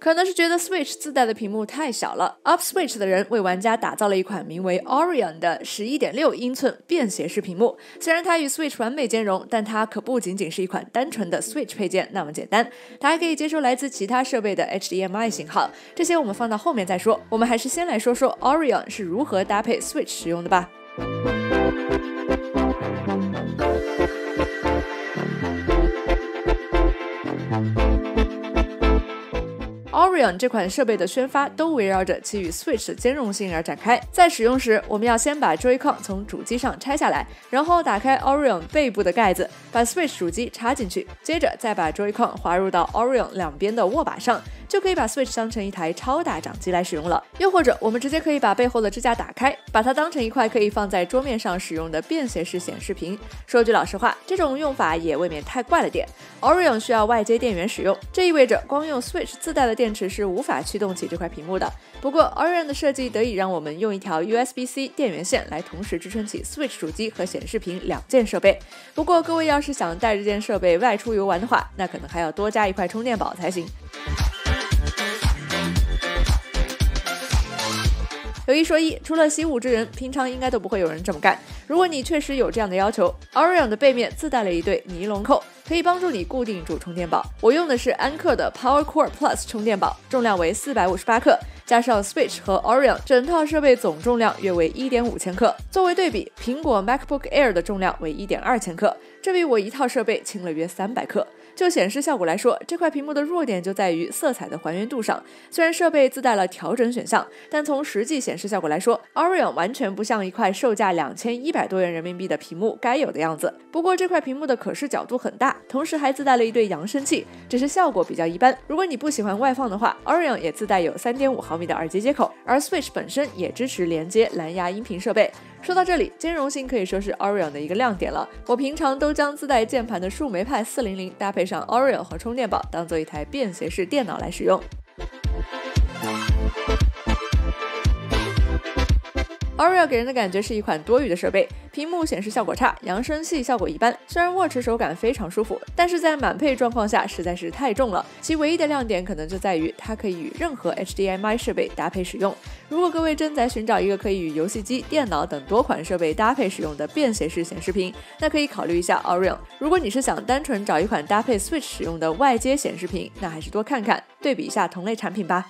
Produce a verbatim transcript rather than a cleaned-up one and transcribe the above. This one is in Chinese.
可能是觉得 Switch 自带的屏幕太小了 ，UpSwitch 的人为玩家打造了一款名为 Orion 的 十一点六 英寸便携式屏幕。虽然它与 Switch 完美兼容，但它可不仅仅是一款单纯的 Switch 配件那么简单，它还可以接收来自其他设备的 H D M I 型号。这些我们放到后面再说，我们还是先来说说 Orion 是如何搭配 Switch 使用的吧。 Orion 这款设备的宣发都围绕着其与 Switch 的兼容性而展开。在使用时，我们要先把 Joycon 从主机上拆下来，然后打开 Orion 背部的盖子，把 Switch 主机插进去，接着再把 Joycon 滑入到 Orion 两边的握把上，就可以把 Switch 当成一台超大掌机来使用了。又或者，我们直接可以把背后的支架打开，把它当成一块可以放在桌面上使用的便携式显示屏。说句老实话，这种用法也未免太怪了点。Orion 需要外接电源使用，这意味着光用 Switch 自带的电池 是无法驱动起这块屏幕的。不过 ，Orion 的设计得以让我们用一条 U S B C 电源线来同时支撑起 Switch 主机和显示屏两件设备。不过，各位要是想带这件设备外出游玩的话，那可能还要多加一块充电宝才行。 有一说一，除了习武之人，平常应该都不会有人这么干。如果你确实有这样的要求 ，Orion 的背面自带了一对尼龙扣，可以帮助你固定住充电宝。我用的是安克的 PowerCore Plus 充电宝，重量为四百五十八克，加上 Switch 和 Orion， 整套设备总重量约为 一点五千克。作为对比，苹果 MacBook Air 的重量为 一点二千克，这比我一套设备轻了约三百克。 就显示效果来说，这块屏幕的弱点就在于色彩的还原度上。虽然设备自带了调整选项，但从实际显示效果来说 ，Orion 完全不像一块售价两千一百多元人民币的屏幕该有的样子。不过这块屏幕的可视角度很大，同时还自带了一对扬声器，只是效果比较一般。如果你不喜欢外放的话 ，Orion 也自带有三点五毫米的耳机接口，而 Switch 本身也支持连接蓝牙音频设备。说到这里，兼容性可以说是 Orion 的一个亮点了。我平常都将自带键盘的树莓派四零零搭配 上 Orion 和充电宝当做一台便携式电脑来使用。 Orion 给人的感觉是一款多余的设备，屏幕显示效果差，扬声器效果一般。虽然握持手感非常舒服，但是在满配状况下实在是太重了。其唯一的亮点可能就在于它可以与任何 H D M I 设备搭配使用。如果各位正在寻找一个可以与游戏机、电脑等多款设备搭配使用的便携式显示屏，那可以考虑一下 Orion。如果你是想单纯找一款搭配 Switch 使用的外接显示屏，那还是多看看，对比一下同类产品吧。